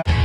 Bye.